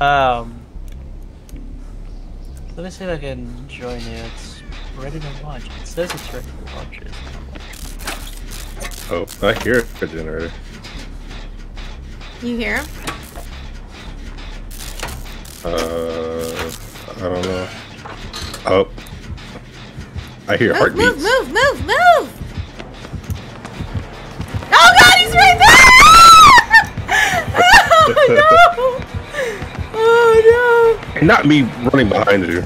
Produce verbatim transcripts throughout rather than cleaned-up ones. Um, let me see if I can join you. It's ready to launch. It says it's ready to launch it. Oh, I hear a generator. You hear him? Uh, I don't know. Oh, I hear move, heartbeats. Move, move, move, move! Oh God, he's right there! Oh no! Oh no! Not me running behind you.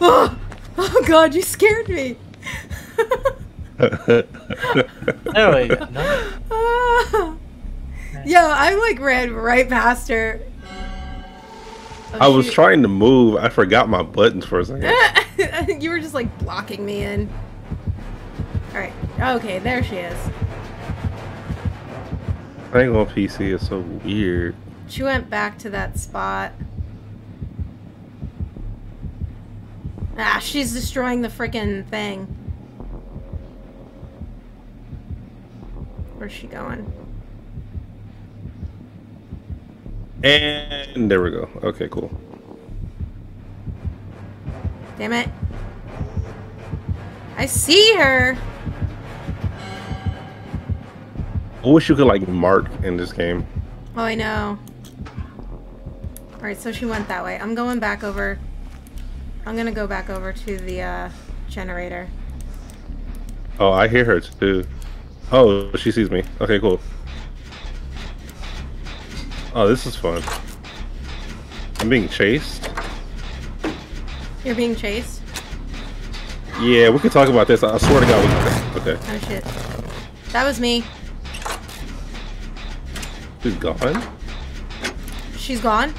Oh, oh God, you scared me. Anyway, no. uh, yo, I like ran right past her. Oh, I shoot. was trying to move. I forgot my buttons for a second. I think you were just like blocking me in. All right. Okay, there she is. I think on P C is so weird. She went back to that spot. Ah, she's destroying the freaking thing. Where's she going? And there we go. Okay, cool. Damn it. I see her. I wish you could, like, mark in this game. Oh, I know. Alright, so she went that way. I'm going back over. I'm gonna go back over to the uh, generator. Oh, I hear her too. Oh, she sees me. Okay, cool. Oh, this is fun. I'm being chased. You're being chased? Yeah, we can talk about this. I swear to God we can. Okay. Oh, shit. That was me. She's gone? She's gone?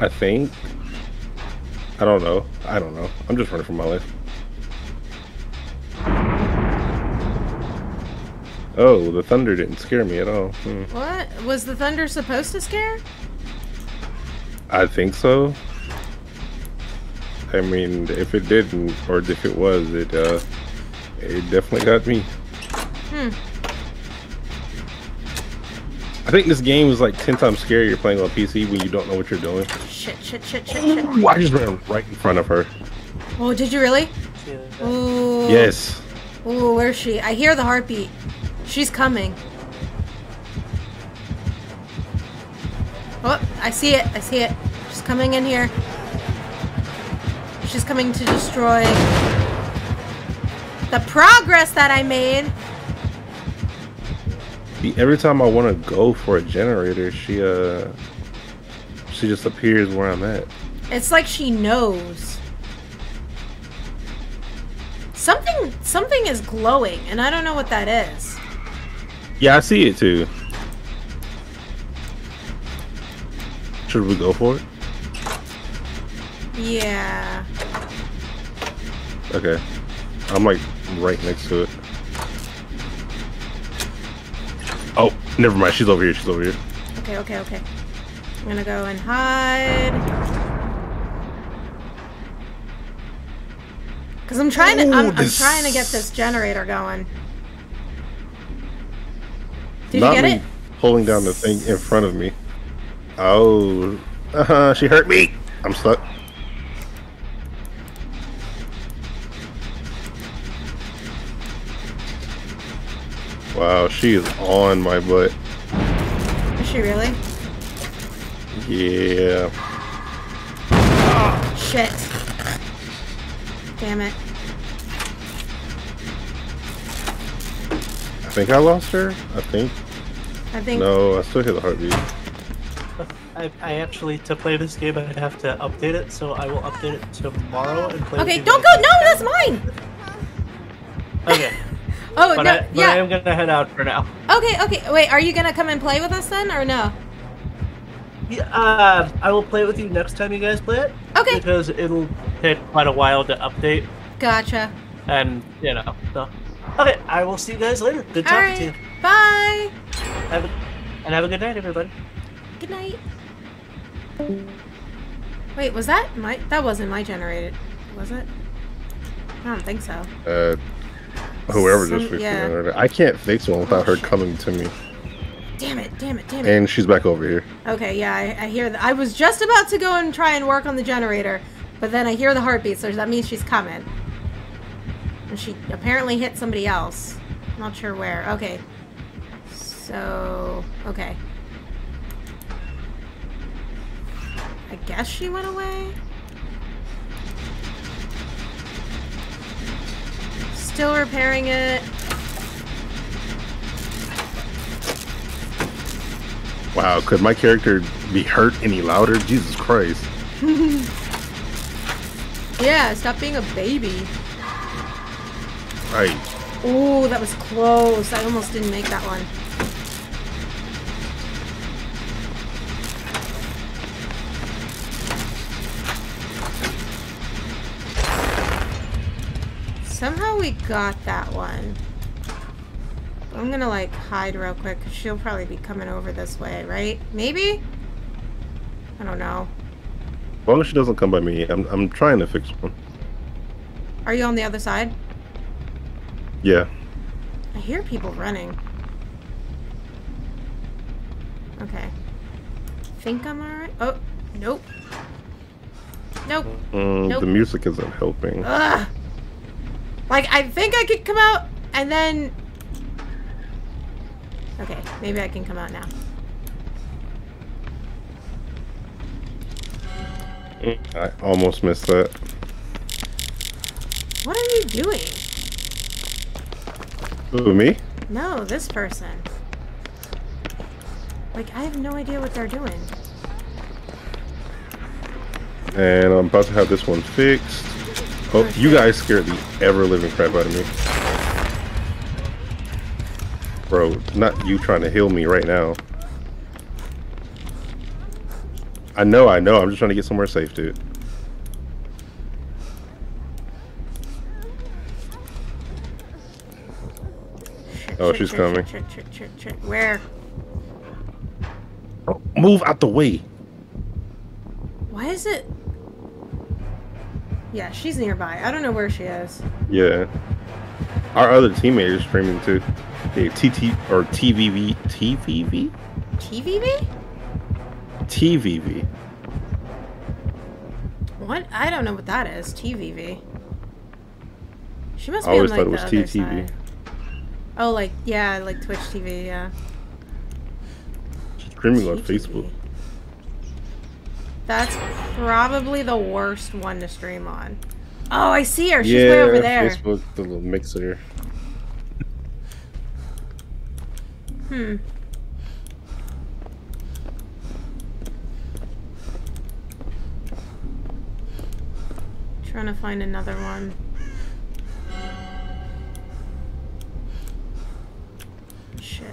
I think. I don't know. I don't know. I'm just running for my life. Oh, the thunder didn't scare me at all. Hmm. What? Was the thunder supposed to scare? I think so. I mean, if it didn't, or if it was, it uh, it definitely got me. Hmm. I think this game is like ten times scarier playing on P C when you don't know what you're doing. Shit, shit, shit, shit, shit. Ooh, I just ran right in front of her. Oh, did you really? Yeah. Ooh. Yes. Ooh, where's she? I hear the heartbeat. She's coming. Oh, I see it. I see it. She's coming in here. She's coming to destroy the progress that I made. Every time I want to go for a generator, she uh, she just appears where I'm at. It's like she knows. Something, something is glowing, and I don't know what that is. Yeah, I see it too. Should we go for it? Yeah. Okay. I'm like right next to it. Oh, never mind. She's over here. She's over here. Okay, okay, okay. I'm gonna go and hide. Cause I'm trying to. I'm, I'm trying to get this generator going. Did you get it? Pulling down the thing in front of me. Oh, uh-huh, she hurt me. I'm stuck. Wow, she is on my butt. Is she really? Yeah. Oh, shit. Damn it. I think I lost her. I think. I think. No, I still hear the heartbeat. I, I actually, to play this game, I'd have to update it, so I will update it tomorrow and play. Okay, don't go. No, that's mine. Okay. Oh, but no, I, but yeah. I am gonna head out for now. Okay, okay. Wait, are you gonna come and play with us then, or no? Yeah, uh, I will play with you next time you guys play it. Okay. Because it'll take quite a while to update. Gotcha. And, you know, so. Okay, I will see you guys later. Good talking right. to you. Bye! Have a, and have a good night, everybody. Good night. Wait, was that my... That wasn't my generator, was it? I don't think so. Uh... Whoever Some, just yeah. I can't fix one without her coming to me. Damn it, damn it, damn it. And she's back over here. Okay, yeah, I, I hear that. I was just about to go and try and work on the generator, but then I hear the heartbeat, so that means she's coming. And she apparently hit somebody else. Not sure where. Okay. So, okay. I guess she went away? Still repairing it. Wow, could my character be hurt any louder? Jesus Christ. Yeah, stop being a baby. Right. Ooh, that was close. I almost didn't make that one. Somehow we got that one. I'm gonna like hide real quick because she'll probably be coming over this way, right? Maybe? I don't know. As long as she doesn't come by me, I'm, I'm trying to fix one. Are you on the other side? Yeah. I hear people running. Okay. Think I'm alright? Oh, nope. Nope. Mm, nope. The music isn't helping. Ugh. Like, I think I could come out and then... Okay, maybe I can come out now. I almost missed that. What are you doing? Who, me? No, this person. Like, I have no idea what they're doing. And I'm about to have this one fixed. Oh, okay. You guys scared the ever-living crap out of me. Bro, not you trying to heal me right now. I know, I know. I'm just trying to get somewhere safe, dude. Oh, she's coming. Where? Oh, move out the way. Why is it? Yeah, she's nearby. I don't know where she is. Yeah. Our other teammate is streaming too. The T T or T V V, T V V? T V V? T V V. What? I don't know what that is. T V V. She must be on, like, the other side. I always thought it was T T V. Oh, like, yeah, like Twitch T V, yeah. She's streaming on Facebook. That's probably the worst one to stream on. Oh, I see her. She's yeah, way over there. Facebook, the little mixer. Hmm. Trying to find another one. Shit.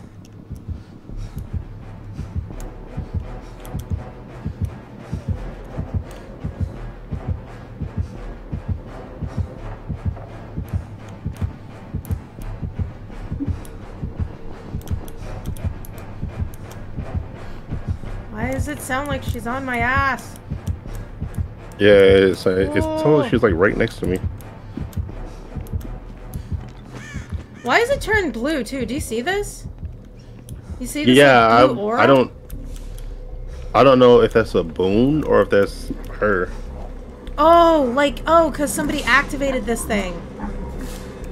Why does it sound like she's on my ass? Yeah, it's like, it's totally, she's like right next to me. Why does it turn blue too? Do you see this? You see this? Yeah, like blue I, aura? I don't. I don't know if that's a boon or if that's her. Oh, like oh, because somebody activated this thing.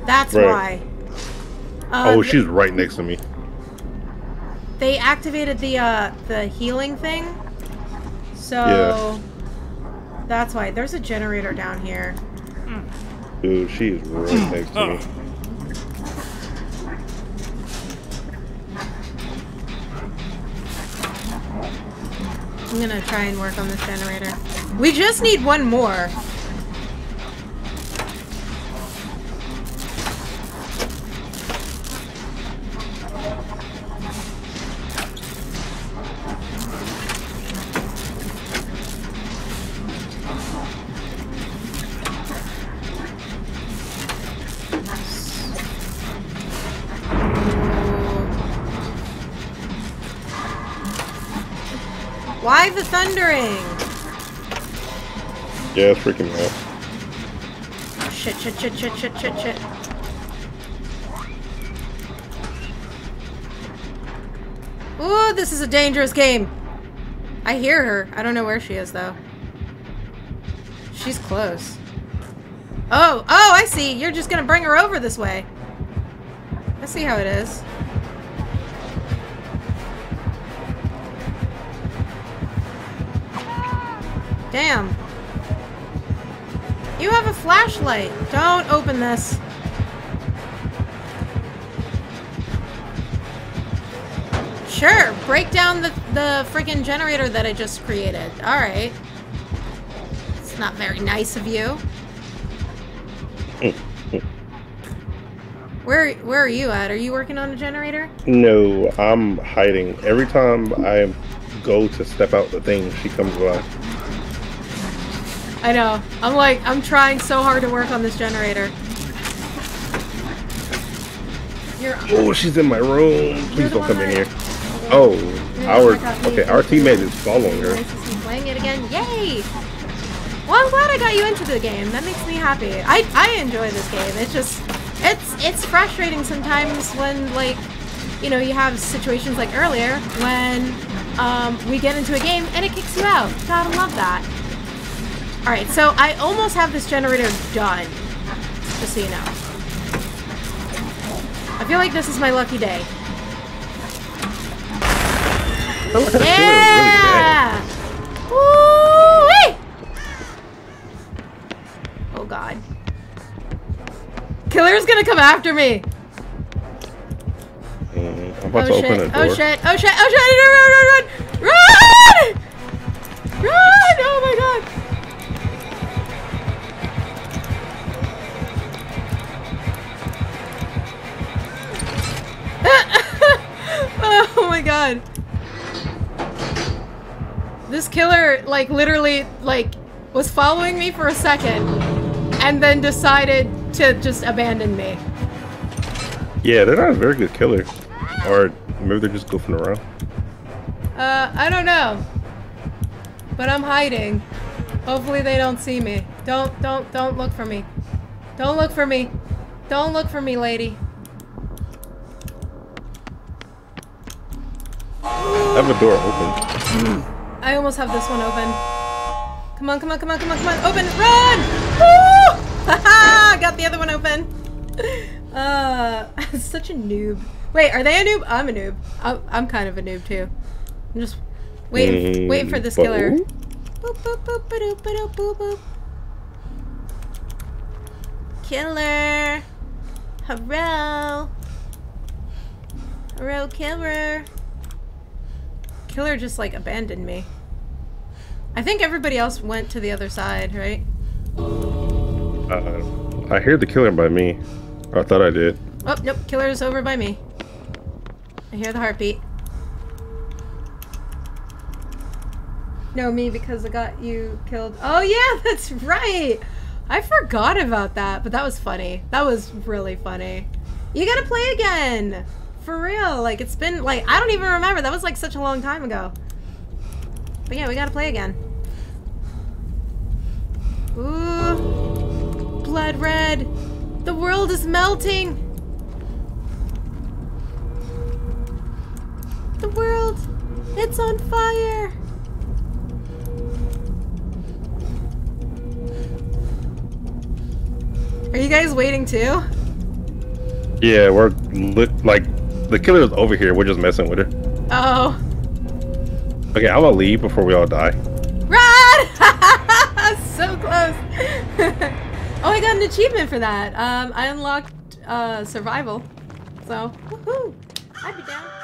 That's right. Why. Uh, oh, she's right next to me. They activated the uh, the healing thing, so yeah. That's why. There's a generator down here. Dude, she's right next to me. I'm gonna try and work on this generator. We just need one more. Why the thundering? Yeah, it's freaking me out. Shit, shit, shit, shit, shit, shit, shit. Ooh, this is a dangerous game. I hear her. I don't know where she is, though. She's close. Oh, oh, I see. You're just gonna bring her over this way. I see how it is. Damn. You have a flashlight. Don't open this. Sure, break down the, the freaking generator that I just created. Alright. It's not very nice of you. Where where are you at? Are you working on a generator? No, I'm hiding. Every time I go to step out the thing, she comes by. I know. I'm like, I'm trying so hard to work on this generator. You're, oh, she's in my room. Please don't come in here. Oh, our okay, our teammate is following her. Nice to see you playing it again. Yay! Well, I'm glad I got you into the game. That makes me happy. I I enjoy this game. It's just it's it's frustrating sometimes when, like, you know, you have situations like earlier when um, we get into a game and it kicks you out. Gotta love that. All right, so I almost have this generator done. Just so you know. I feel like this is my lucky day. Yeah! Woo-wee! Oh god. Killer's gonna come after me! Mm, I'm about oh, to shit. open a door. Oh shit, oh shit, oh shit! Run, run, run! Run! Run! Oh my god! Oh my god. This killer, like, literally, like, was following me for a second and then decided to just abandon me. Yeah, they're not a very good killer. Or maybe they're just goofing around. Uh, I don't know. But I'm hiding. Hopefully they don't see me. Don't, don't, don't look for me. Don't look for me. Don't look for me, lady. I have a door open. I almost have this one open. Come on, come on, come on, come on, come on. Open, run! Woo! Haha! Got the other one open. Uh, such a noob. Wait, are they a noob? I'm a noob. I'm, I'm kind of a noob too. I'm just waiting, mm, waiting for this killer. Boop, boop, boop, ba-doop, ba-doop, boop, boop. Killer! Hello! Hello, killer! Killer just, like, abandoned me. I think everybody else went to the other side, right? Uh, I hear the killer by me. I thought I did. Oh, nope. Killer's over by me. I hear the heartbeat. No, me, because I got you killed. Oh, yeah, that's right! I forgot about that, but that was funny. That was really funny. You gotta play again! For real, like, it's been, like, I don't even remember. That was, like, such a long time ago. But yeah, we gotta play again. Ooh. Blood red. The world is melting. The world, it's on fire. Are you guys waiting too? Yeah, we're, like, the killer's over here. We're just messing with her. Uh oh. Okay, I'm gonna leave before we all die. Run! So close. Oh, I got an achievement for that. Um, I unlocked uh, survival. So, woohoo! I'd be down.